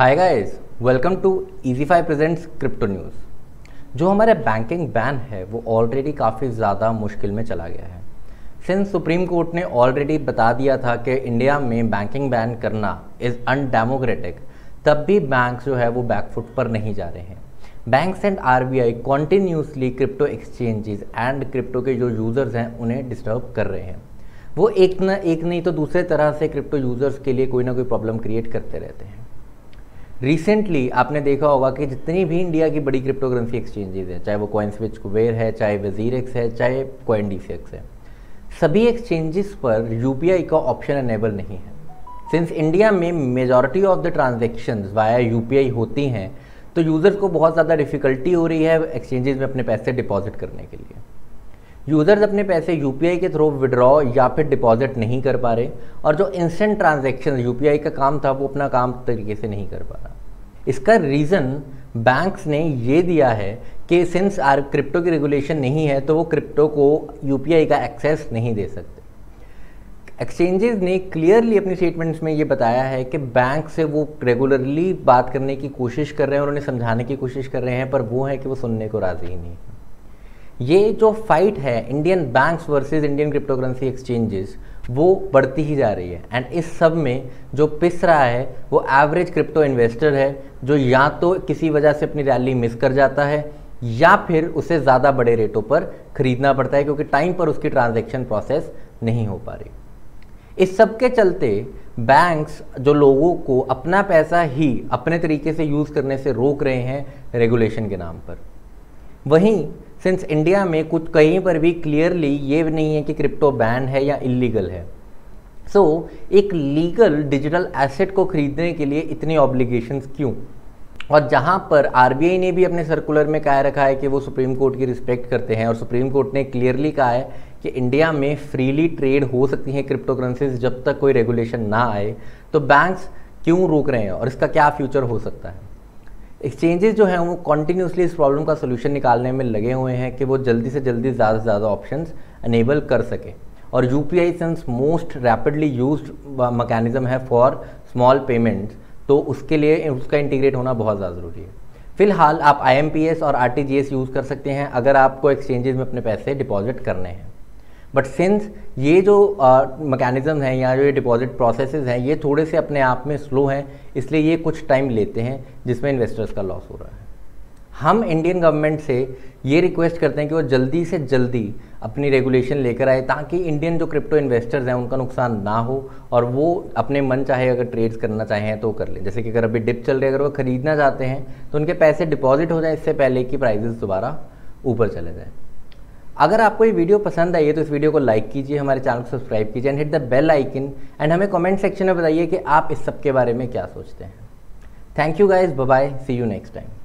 Hi guys, welcome to EasyFi presents crypto news. जो हमारे banking ban है वो ऑलरेडी काफ़ी ज़्यादा मुश्किल में चला गया है। सिंस सुप्रीम कोर्ट ने ऑलरेडी बता दिया था कि इंडिया में बैंकिंग बैन करना इज़ अनडेमोक्रेटिक, तब भी बैंक जो है वो बैकफुट पर नहीं जा रहे हैं। Banks and RBI continuously crypto exchanges and crypto के जो यूज़र्स हैं उन्हें डिस्टर्ब कर रहे हैं। वो एक नहीं तो दूसरे तरह से क्रिप्टो यूज़र्स के लिए कोई ना कोई प्रॉब्लम क्रिएट करते रहते हैं। रिसेंटली आपने देखा होगा कि जितनी भी इंडिया की बड़ी क्रिप्टो करेंसी एक्सचेंजेस है, चाहे वो CoinSwitch कुवेर है, चाहे WazirX है, चाहे CoinDCX है, सभी एक्सचेंजेस पर UPI का ऑप्शन अनेबल नहीं है। सिंस इंडिया में majority of the transactions via UPI होती हैं, तो यूज़र्स को बहुत ज़्यादा डिफ़िकल्टी हो रही है एक्सचेंजेस में अपने पैसे डिपॉजिट करने के लिए। यूज़र्स अपने पैसे UPI के थ्रू विड्रॉ या फिर डिपॉजिट नहीं कर पा रहे, और जो इंस्टेंट ट्रांजैक्शन UPI का काम था वो अपना काम तरीके से नहीं कर पा रहा। इसका रीज़न बैंक्स ने ये दिया है कि सिंस क्रिप्टो की रेगुलेशन नहीं है तो वो क्रिप्टो को UPI का एक्सेस नहीं दे सकते। एक्सचेंजेस ने क्लियरली अपनी स्टेटमेंट्स में ये बताया है कि बैंक से वो रेगुलरली बात करने की कोशिश कर रहे हैं और उन्हें समझाने की कोशिश कर रहे हैं, पर वो है कि वो सुनने को राज़ी ही नहीं है। ये जो फाइट है Indian banks versus Indian crypto currency exchanges वो बढ़ती ही जा रही है, एंड इस सब में जो पिस रहा है वो एवरेज क्रिप्टो इन्वेस्टर है, जो या तो किसी वजह से अपनी रैली मिस कर जाता है या फिर उसे ज़्यादा बड़े रेटों पर खरीदना पड़ता है क्योंकि टाइम पर उसकी ट्रांजैक्शन प्रोसेस नहीं हो पा रही। इस सब के चलते बैंक्स जो लोगों को अपना पैसा ही अपने तरीके से यूज़ करने से रोक रहे हैं रेगुलेशन के नाम पर। वहीं सिंस इंडिया में कुछ कहीं पर भी क्लियरली ये नहीं है कि क्रिप्टो बैन है या इलीगल है, सो एक लीगल डिजिटल एसेट को खरीदने के लिए इतनी ऑब्लिगेशंस क्यों। और जहां पर RBI ने भी अपने सर्कुलर में कहा रखा है कि वो सुप्रीम कोर्ट की रिस्पेक्ट करते हैं, और सुप्रीम कोर्ट ने क्लियरली कहा है कि इंडिया में फ्रीली ट्रेड हो सकती हैं क्रिप्टो करेंसीज जब तक कोई रेगुलेशन ना आए, तो बैंक्स क्यों रोक रहे हैं और इसका क्या फ्यूचर हो सकता है। एक्सचेंजेस जो हैं वो कॉन्टीन्यूसली इस प्रॉब्लम का सोल्यूशन निकालने में लगे हुए हैं कि वो जल्दी से जल्दी ज़्यादा से ज़्यादा ऑप्शंस अनेबल कर सकें, और UPI since most rapidly used mechanism है फॉर स्मॉल पेमेंट्स, तो उसके लिए उसका इंटीग्रेट होना बहुत ज़्यादा ज़रूरी है। फ़िलहाल आप IMPS और RTGS यूज़ कर सकते हैं अगर आपको एक्सचेंजेस में अपने पैसे डिपॉजिट करने हैं, बट सिंस ये जो मैकेनिज़्म हैं या जो ये डिपॉजिट प्रोसेसेस हैं ये थोड़े से अपने आप में स्लो हैं, इसलिए ये कुछ टाइम लेते हैं जिसमें इन्वेस्टर्स का लॉस हो रहा है। हम इंडियन गवर्नमेंट से ये रिक्वेस्ट करते हैं कि वो जल्दी से जल्दी अपनी रेगुलेशन लेकर आए ताकि इंडियन जो क्रिप्टो इन्वेस्टर्स हैं उनका नुकसान ना हो, और वो अपने मन चाहे अगर ट्रेड्स करना चाहें तो कर लें। जैसे कि अगर अभी डिप चल रहे हैं, अगर वो ख़रीदना चाहते हैं तो उनके पैसे डिपॉजिट हो जाए इससे पहले कि प्राइजेस दोबारा ऊपर चले जाएँ। अगर आपको ये वीडियो पसंद आई है तो इस वीडियो को लाइक कीजिए, हमारे चैनल को सब्सक्राइब कीजिए and hit the bell icon, and हमें कमेंट सेक्शन में बताइए कि आप इस सब के बारे में क्या सोचते हैं। Thank you guys, bye bye, see you next time.